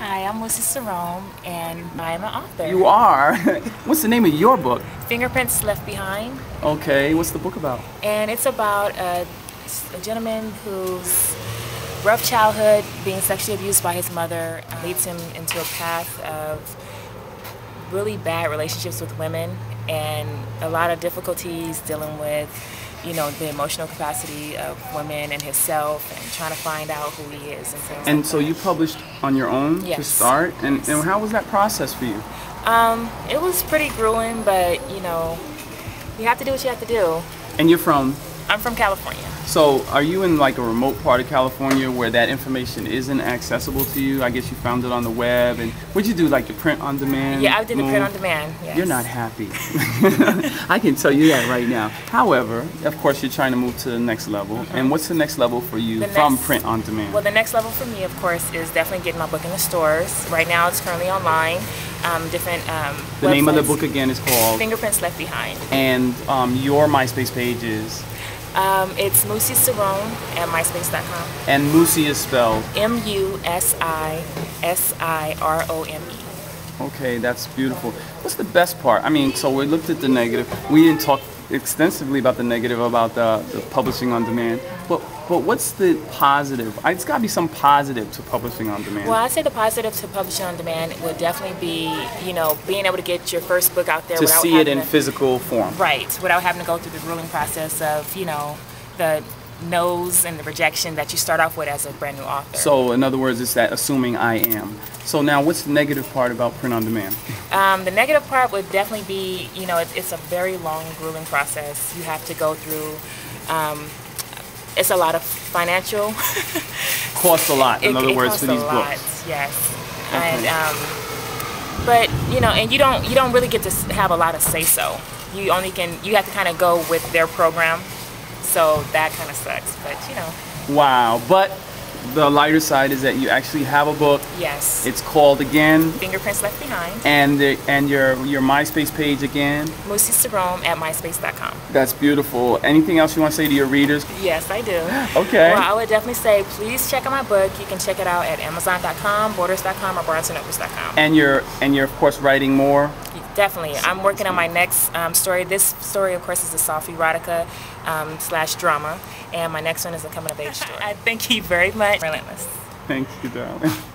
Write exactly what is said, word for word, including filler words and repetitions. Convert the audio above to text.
Hi, I'm Musi Serome, and I'm an author. You are? What's the name of your book? Fingerprints Left Behind. Okay, what's the book about? And it's about a, a gentleman whose rough childhood, being sexually abused by his mother, leads him into a path of really bad relationships with women and a lot of difficulties dealing with, you know, the emotional capacity of women and himself, and trying to find out who he is. And, things and like so that. You published on your own yes. to start, and, yes. and how was that process for you? Um, it was pretty grueling, but you know, you have to do what you have to do. And you're from? I'm from California. So are you in like a remote part of California where that information isn't accessible to you? I guess you found it on the web. And what'd you do, like the print on demand? Yeah, I did the print on demand, yes. You're not happy. I can tell you that right now. However, of course you're trying to move to the next level. Mm-hmm. And what's the next level for you the from next, print on demand? Well, the next level for me, of course, is definitely getting my book in the stores. Right now it's currently online. Um, different um, The websites. Name of the book again is called? Fingerprints Left Behind. And um, your MySpace page is? Um, it's Musi Serome at myspace dot com. And Musi is spelled? M U S I S I R O M E. Okay, that's beautiful. What's the best part? I mean, so we looked at the negative. We didn't talk extensively about the negative, about the, the publishing on demand. But, but what's the positive? It's got to be some positive to publishing on demand. Well, I'd say the positive to publishing on demand would definitely be, you know, being able to get your first book out there. To see it in physical form. Right, without having to go through the grueling process of, you know, the no's and the rejection that you start off with as a brand new author. So, in other words, it's that assuming I am. So now, what's the negative part about print on demand? Um, the negative part would definitely be, you know, it, it's a very long, grueling process. You have to go through. Um, it's a lot of financial. Costs a lot. In it, other it words, for these lot, books. Yes. Okay. And um, but you know, and you don't you don't really get to have a lot of say so. You only can you have to kind of go with their program. So that kind of sucks, but you know. Wow, but the lighter side is that you actually have a book. Yes. It's called again? Fingerprints Left Behind. And the, and your your MySpace page again? Musi Serome at myspace dot com. That's beautiful. Anything else you want to say to your readers? Yes, I do. Okay. Well, I would definitely say please check out my book. You can check it out at amazon dot com, borders dot com, or barnes and nobles dot com. And you're and you're of course writing more? Definitely. I'm working on my next um, story. This story, of course, is a soft erotica um, slash drama. And my next one is a coming-of-age story. I thank you very much. Relentless. Thank you, darling.